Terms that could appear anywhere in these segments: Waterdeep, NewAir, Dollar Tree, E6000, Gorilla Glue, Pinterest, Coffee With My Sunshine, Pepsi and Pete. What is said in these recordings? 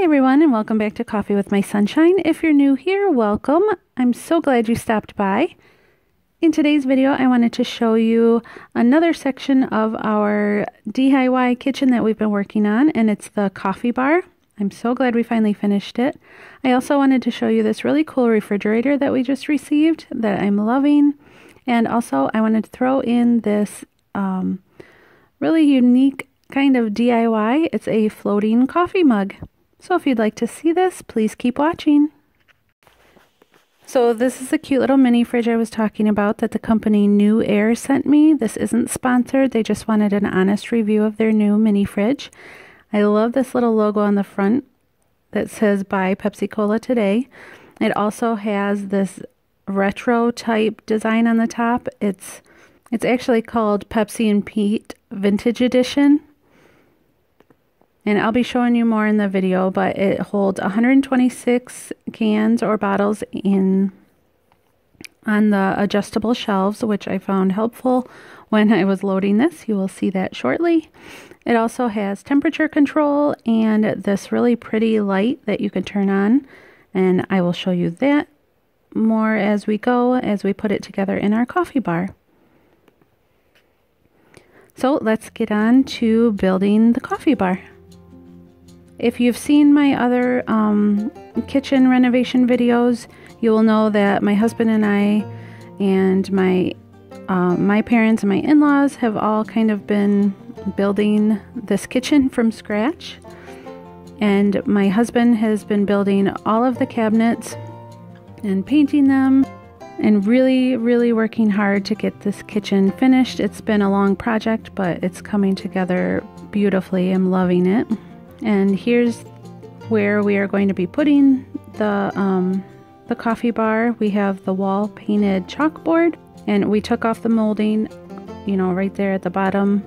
Hi everyone, and welcome back to Coffee with My Sunshine. If you're new here, welcome. I'm so glad you stopped by. In today's video, I wanted to show you another section of our DIY kitchen that we've been working on, and it's the coffee bar. I'm so glad we finally finished it. I also wanted to show you this really cool refrigerator that we just received that I'm loving. And also, I wanted to throw in this really unique kind of DIY. It's a floating coffee mug. So if you'd like to see this, please keep watching. So this is the cute little mini fridge I was talking about that the company New Air sent me. This isn't sponsored. They just wanted an honest review of their new mini fridge. I love this little logo on the front that says buy Pepsi Cola today. It also has this retro type design on the top. It's actually called Pepsi and Pete Vintage Edition. And I'll be showing you more in the video, but it holds 126 cans or bottles on the adjustable shelves, which I found helpful when I was loading this. You will see that shortly. It also has temperature control and this really pretty light that you can turn on. And I will show you that more as we go, as we put it together in our coffee bar. So let's get on to building the coffee bar. If you've seen my other kitchen renovation videos, you will know that my husband and I and my parents and my in-laws have all kind of been building this kitchen from scratch. And my husband has been building all of the cabinets and painting them and really, really working hard to get this kitchen finished. It's been a long project, but it's coming together beautifully. I'm loving it. And here's where we are going to be putting the coffee bar. We have the wall painted chalkboard, and we took off the molding, you know, right there at the bottom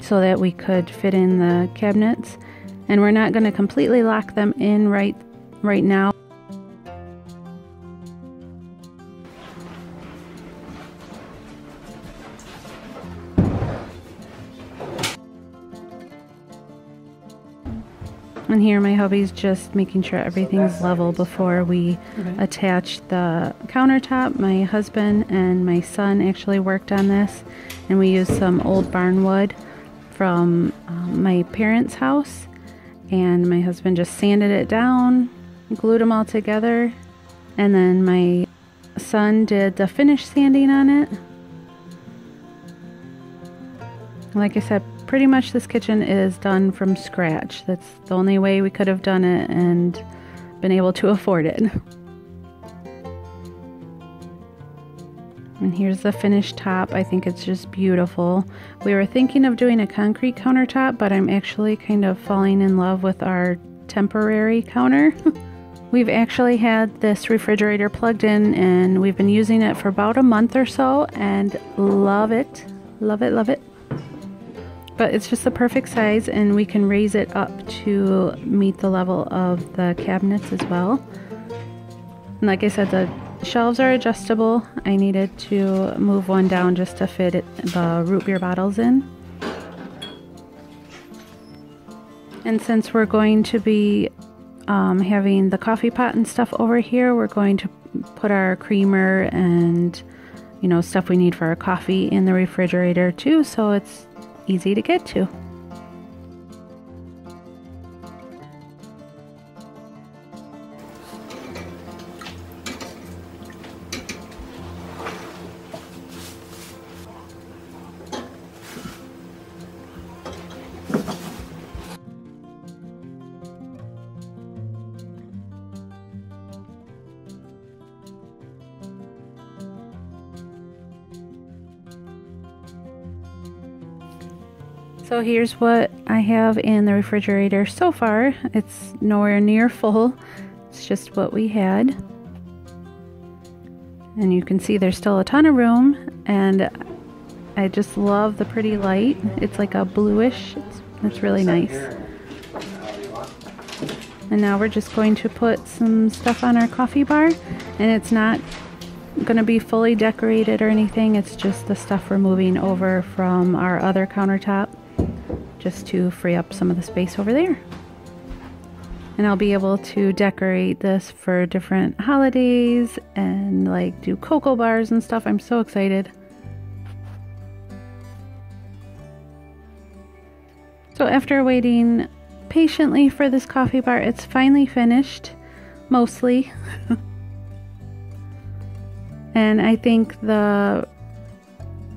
so that we could fit in the cabinets. And we're not going to completely lock them in right now. And here my hubby's just making sure everything's level before we attach the countertop. My husband and my son actually worked on this, and we used some old barn wood from my parents' house, and my husband just sanded it down, glued them all together, and then my son did the finish sanding on it. Like I said, pretty much this kitchen is done from scratch. That's the only way we could have done it and been able to afford it. And here's the finished top. I think it's just beautiful. We were thinking of doing a concrete countertop, but I'm actually kind of falling in love with our temporary counter. We've actually had this refrigerator plugged in, and we've been using it for about a month or so, and love it, love it, love it. But it's just the perfect size, and we can raise it up to meet the level of the cabinets as well. And like I said, the shelves are adjustable. I needed to move one down just to fit the root beer bottles in. And since we're going to be having the coffee pot and stuff over here, we're going to put our creamer and, you know, stuff we need for our coffee in the refrigerator too, so it's easy to get to. So here's what I have in the refrigerator so far. It's nowhere near full. It's just what we had. And you can see there's still a ton of room, and I just love the pretty light. It's like a bluish. It's really nice. And now we're just going to put some stuff on our coffee bar, and it's not going to be fully decorated or anything. It's just the stuff we're moving over from our other countertop, just to free up some of the space over there. and I'll be able to decorate this for different holidays and like do cocoa bars and stuff. I'm so excited. So after waiting patiently for this coffee bar, it's finally finished, mostly. And I think the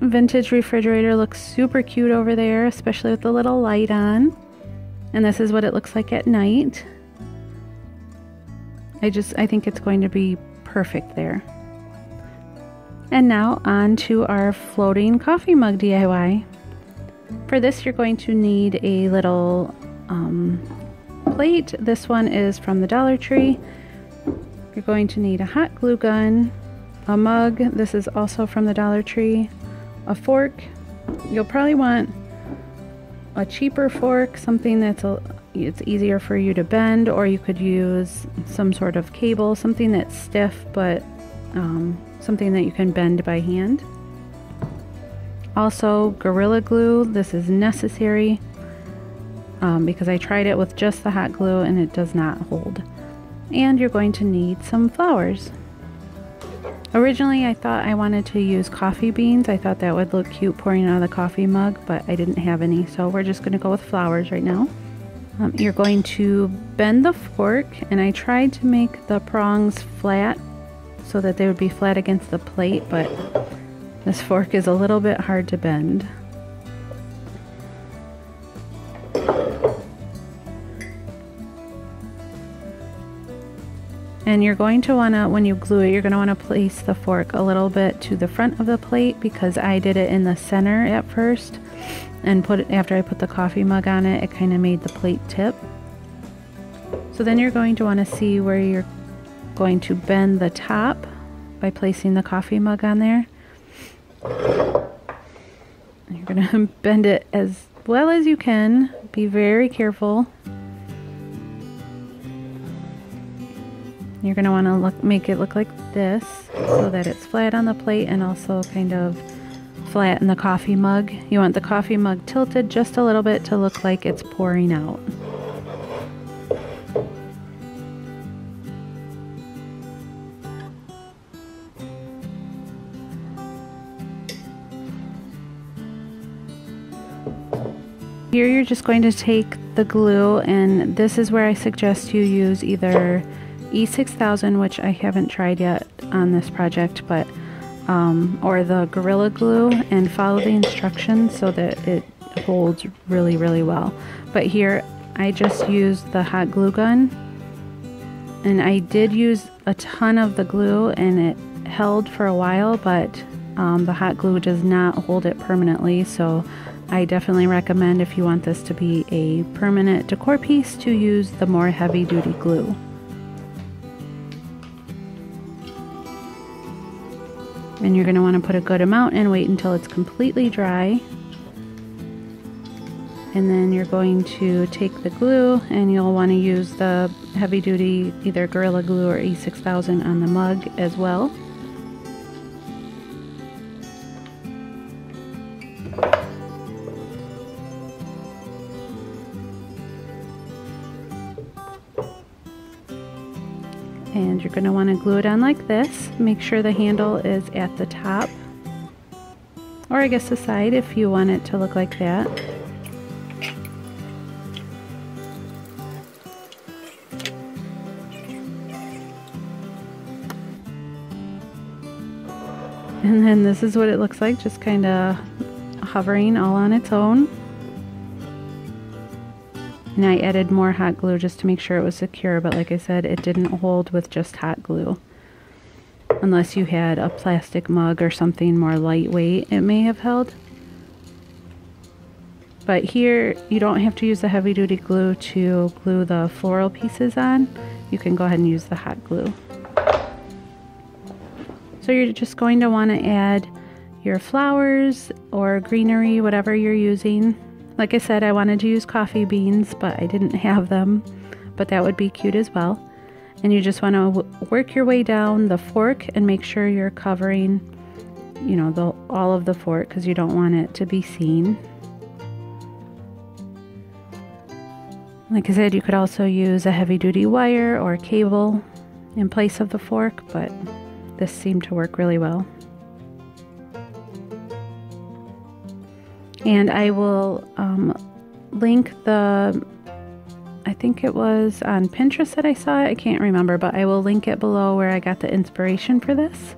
vintage refrigerator looks super cute over there, especially with the little light on. And this is what it looks like at night. I think it's going to be perfect there. And now on to our floating coffee mug DIY. For this, you're going to need a little plate. This one is from the Dollar Tree. You're going to need a hot glue gun, a mug. This is also from the Dollar Tree. A fork. You'll probably want a cheaper fork, something that's it's easier for you to bend, or you could use some sort of cable, something that's stiff, but something that you can bend by hand. Also, Gorilla Glue. This is necessary because I tried it with just the hot glue and it does not hold. And you're going to need some flowers. Originally, I thought I wanted to use coffee beans. I thought that would look cute pouring out of the coffee mug, but I didn't have any, so we're just going to go with flowers right now. You're going to bend the fork, and I tried to make the prongs flat so that they would be flat against the plate, but this fork is a little bit hard to bend. And you're going to want to, when you glue it, you're going to want to place the fork a little bit to the front of the plate, because I did it in the center at first, and after I put the coffee mug on it, it kind of made the plate tip. So then you're going to want to see where you're going to bend the top by placing the coffee mug on there. You're going to bend it as well as you can. Be very careful. You're going to want to make it look like this so that it's flat on the plate and also kind of flat in the coffee mug. You want the coffee mug tilted just a little bit to look like it's pouring out. Here you're just going to take the glue, and this is where I suggest you use either E6000, which I haven't tried yet on this project, but or the Gorilla Glue, and follow the instructions so that it holds really, really well. But here I just used the hot glue gun, and I did use a ton of the glue and it held for a while, but the hot glue does not hold it permanently, so I definitely recommend, if you want this to be a permanent decor piece, to use the more heavy-duty glue. And you're going to want to put a good amount and wait until it's completely dry. And then you're going to take the glue, and you'll want to use the heavy duty either Gorilla Glue or E6000 on the mug as well. And you're going to want to glue it on like this. Make sure the handle is at the top, or I guess the side if you want it to look like that. And then this is what it looks like, just kind of hovering all on its own. And I added more hot glue just to make sure it was secure, but like I said, it didn't hold with just hot glue. Unless you had a plastic mug or something more lightweight, it may have held. But here, you don't have to use the heavy-duty glue to glue the floral pieces on. You can go ahead and use the hot glue. So you're just going to want to add your flowers or greenery, whatever you're using. Like I said, I wanted to use coffee beans, but I didn't have them, but that would be cute as well. And you just want to work your way down the fork and make sure you're covering, you know, all of the fork, because you don't want it to be seen. Like I said, you could also use a heavy-duty wire or cable in place of the fork, but this seemed to work really well. And I will link the, I think it was on Pinterest that I saw it, I can't remember, but I will link it below where I got the inspiration for this.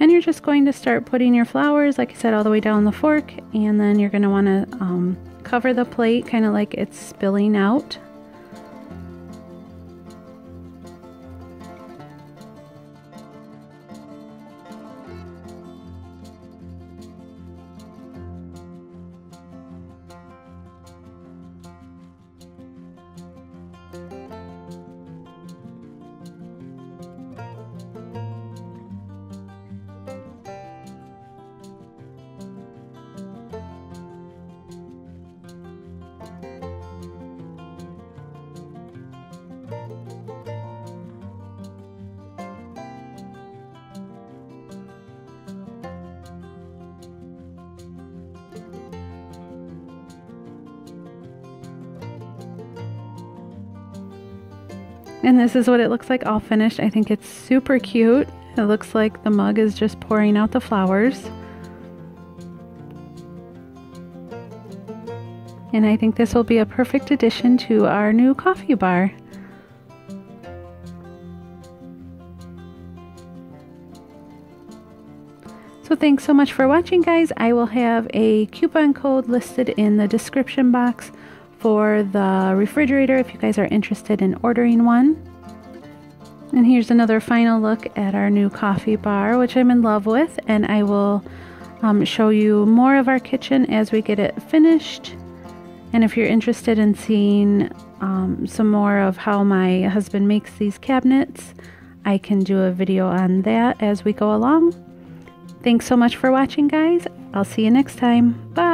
And you're just going to start putting your flowers, like I said, all the way down the fork, and then you're going to want to cover the plate kind of like it's spilling out. And this is what it looks like all finished. I think it's super cute. It looks like the mug is just pouring out the flowers. And I think this will be a perfect addition to our new coffee bar. So thanks so much for watching, guys. I will have a coupon code listed in the description box for the refrigerator if you guys are interested in ordering one. And here's another final look at our new coffee bar, which I'm in love with, and I will show you more of our kitchen as we get it finished. And if you're interested in seeing some more of how my husband makes these cabinets, I can do a video on that as we go along. Thanks so much for watching, guys. I'll see you next time. Bye.